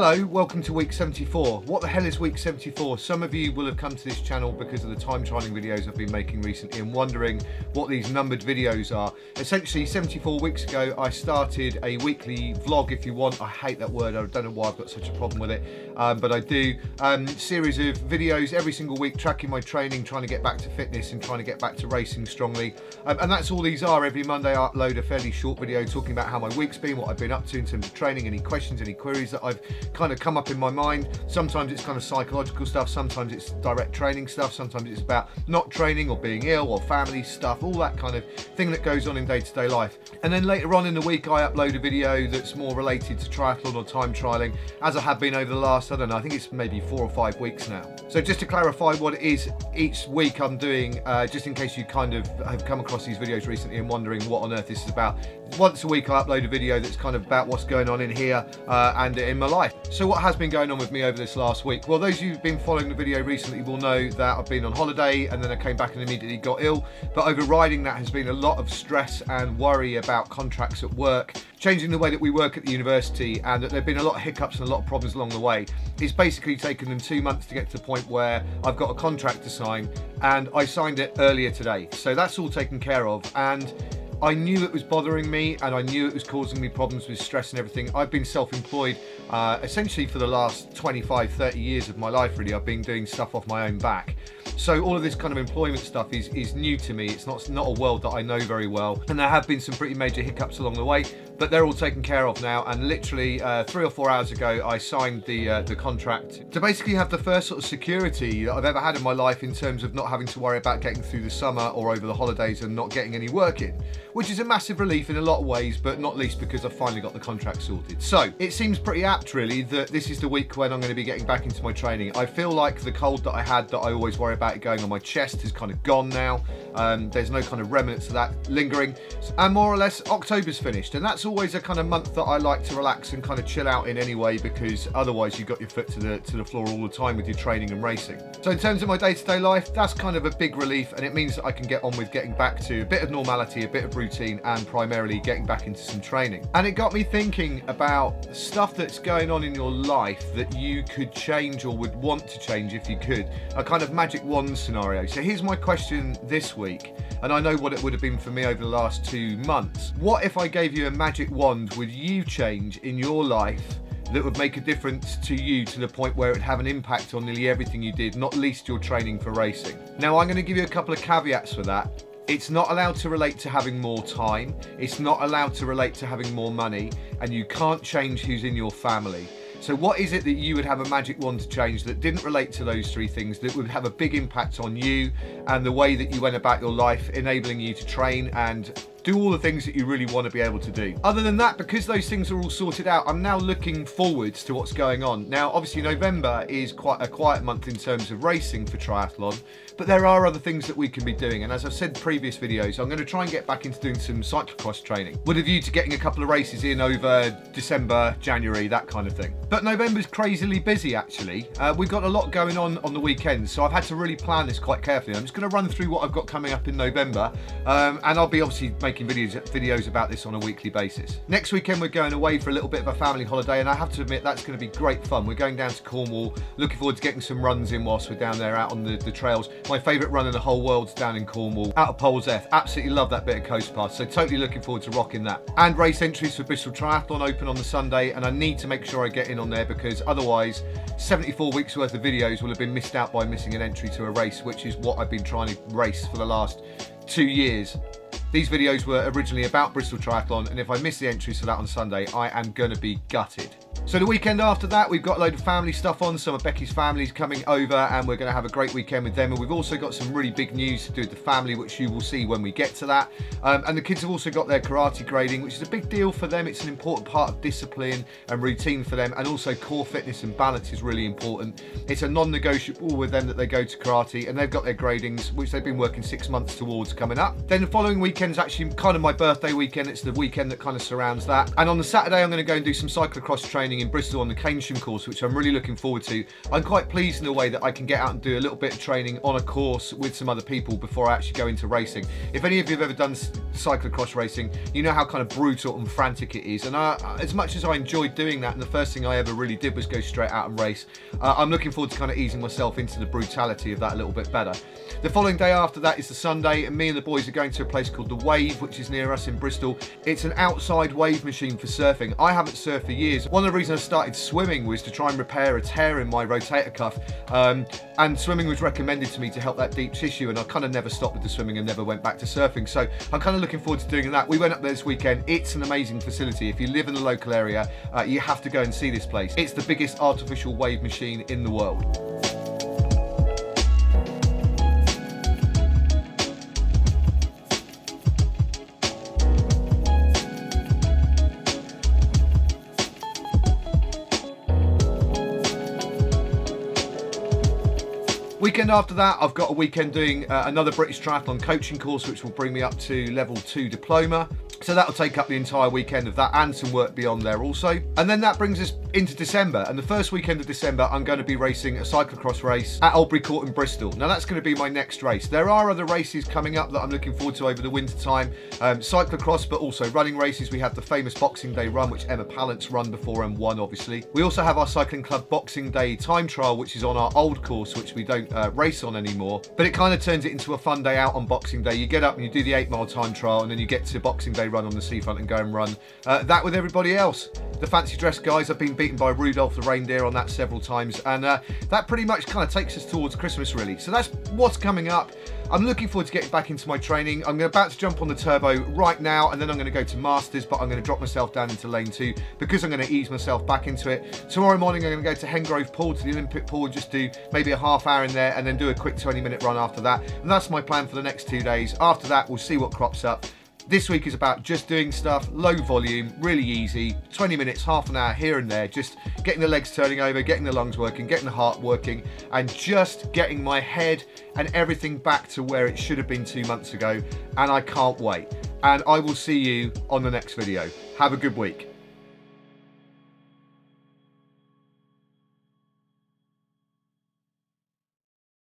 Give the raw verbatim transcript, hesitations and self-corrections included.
Hello, welcome to week seventy-four. What the hell is week seventy-four? Some of you will have come to this channel because of the time trialing videos I've been making recently and wondering what these numbered videos are. Essentially, seventy-four weeks ago, I started a weekly vlog, if you want. I hate that word. I don't know why I've got such a problem with it, um, but I do. Um, series of videos every single week, tracking my training, trying to get back to fitness and trying to get back to racing strongly. Um, and that's all these are. Every Monday, I upload a fairly short video talking about how my week's been, what I've been up to in terms of training, any questions, any queries that I've kind of come up in my mind. Sometimes it's kind of psychological stuff, sometimes it's direct training stuff, sometimes it's about not training or being ill or family stuff, all that kind of thing that goes on in day-to-day life. And then later on in the week, I upload a video that's more related to triathlon or time trialing, as I have been over the last, I don't know, I think it's maybe four or five weeks now. So just to clarify what it is each week I'm doing, uh, just in case you kind of have come across these videos recently and wondering what on earth this is about. Once a week, I upload a video that's kind of about what's going on in here uh, and in my life. So what has been going on with me over this last week? Well, those of you who've been following the video recently will know that I've been on holiday and then I came back and immediately got ill. But overriding that has been a lot of stress and worry about contracts at work, changing the way that we work at the university, and that there have been a lot of hiccups and a lot of problems along the way. It's basically taken them two months to get to the point where I've got a contract to sign, and I signed it earlier today. So that's all taken care of. And I knew it was bothering me, and I knew it was causing me problems with stress and everything. I've been self-employed uh, essentially for the last twenty-five, thirty years of my life, really. I've been doing stuff off my own back. So all of this kind of employment stuff is, is new to me. It's not, not a world that I know very well. And there have been some pretty major hiccups along the way, but they're all taken care of now. And literally uh, three or four hours ago, I signed the, uh, the contract to basically have the first sort of security that I've ever had in my life in terms of not having to worry about getting through the summer or over the holidays and not getting any work in, which is a massive relief in a lot of ways, but not least because I finally got the contract sorted. So it seems pretty apt, really, that this is the week when I'm going to be getting back into my training. I feel like the cold that I had that I always worry about it going on my chest is kind of gone now. Um, there's no kind of remnants of that lingering, and more or less October's finished, and that's always a kind of month that I like to relax and kind of chill out in anyway, because otherwise you've got your foot to the to the floor all the time with your training and racing. So in terms of my day-to-day life, that's kind of a big relief, and it means that I can get on with getting back to a bit of normality, a bit of routine, and primarily getting back into some training. And it got me thinking about stuff that's going on in your life that you could change or would want to change if you could, a kind of magic wand scenario. So here's my question this week, and I know what it would have been for me over the last two months. What if I gave you a magic wand, would you change in your life that would make a difference to you to the point where it would have an impact on nearly everything you did, not least your training for racing? Now, I'm going to give you a couple of caveats for that. It's not allowed to relate to having more time. It's not allowed to relate to having more money, and you can't change who's in your family. So what is it that you would have a magic wand to change that didn't relate to those three things, that would have a big impact on you and the way that you went about your life, enabling you to train and do all the things that you really want to be able to do? Other than that, because those things are all sorted out, I'm now looking forwards to what's going on. Now, obviously, November is quite a quiet month in terms of racing for triathlon, but there are other things that we can be doing. And as I've said in previous videos, I'm going to try and get back into doing some cyclocross training with a view to getting a couple of races in over December, January, that kind of thing. But November's crazily busy, actually. Uh, we've got a lot going on on the weekends, so I've had to really plan this quite carefully. I'm just going to run through what I've got coming up in November, um, and I'll be obviously making Videos, videos about this on a weekly basis. Next weekend we're going away for a little bit of a family holiday, and I have to admit that's going to be great fun. We're going down to Cornwall, looking forward to getting some runs in whilst we're down there out on the, the trails. My favourite run in the whole world's down in Cornwall, out of Polzeath. Absolutely love that bit of coast path, so totally looking forward to rocking that. And race entries for Bristol Triathlon open on the Sunday, and I need to make sure I get in on there, because otherwise seventy-four weeks worth of videos will have been missed out by missing an entry to a race, which is what I've been trying to race for the last two years. These videos were originally about Bristol Triathlon, and if I miss the entries for that on Sunday, I am going to be gutted. So the weekend after that, we've got a load of family stuff on. Some of Becky's family's coming over, and we're going to have a great weekend with them. And we've also got some really big news to do with the family, which you will see when we get to that. Um, and the kids have also got their karate grading, which is a big deal for them. It's an important part of discipline and routine for them. And also core fitness and balance is really important. It's a non-negotiable with them that they go to karate, and they've got their gradings, which they've been working six months towards, coming up. Then the following weekend's actually kind of my birthday weekend. It's the weekend that kind of surrounds that. And on the Saturday, I'm going to go and do some cyclocross training happening in Bristol on the Canesham course, which I'm really looking forward to. I'm quite pleased in the way that I can get out and do a little bit of training on a course with some other people before I actually go into racing. If any of you have ever done cyclocross racing, you know how kind of brutal and frantic it is. And I, as much as I enjoyed doing that, and the first thing I ever really did was go straight out and race, uh, I'm looking forward to kind of easing myself into the brutality of that a little bit better. The following day after that is the Sunday, and me and the boys are going to a place called The Wave, which is near us in Bristol. It's an outside wave machine for surfing. I haven't surfed for years. One of the reasons I started swimming was to try and repair a tear in my rotator cuff, um, and swimming was recommended to me to help that deep tissue, and I kind of never stopped with the swimming and never went back to surfing, so I'm kind of looking forward to doing that. We went up there this weekend. It's an amazing facility. If you live in the local area, uh, you have to go and see this place. It's the biggest artificial wave machine in the world. Weekend after that, I've got a weekend doing uh, another British Triathlon coaching course, which will bring me up to level two diploma. So that'll take up the entire weekend of that and some work beyond there also. And then that brings us into December. And the first weekend of December, I'm going to be racing a cyclocross race at Albury Court in Bristol. Now that's going to be my next race. There are other races coming up that I'm looking forward to over the winter time. Um, cyclocross, but also running races. We have the famous Boxing Day run, which Emma Pallant's run before and won, obviously. We also have our cycling club Boxing Day time trial, which is on our old course, which we don't uh, race on anymore. But it kind of turns it into a fun day out on Boxing Day. You get up and you do the eight mile time trial, and then you get to Boxing Day run on the seafront and go and run uh, that with everybody else. The fancy dress guys have been beaten by Rudolph the reindeer on that several times, and uh, that pretty much kind of takes us towards Christmas really. So that's what's coming up. I'm looking forward to getting back into my training. I'm about to jump on the turbo right now, and then I'm going to go to Masters, but I'm going to drop myself down into lane two because I'm going to ease myself back into it. Tomorrow morning I'm going to go to Hengrove pool, to the Olympic pool, just do maybe a half hour in there and then do a quick twenty minute run after that. And that's my plan for the next two days. After that, we'll see what crops up. This week is about just doing stuff, low volume, really easy, twenty minutes, half an hour here and there, just getting the legs turning over, getting the lungs working, getting the heart working, and just getting my head and everything back to where it should have been two months ago, and I can't wait. And I will see you on the next video. Have a good week.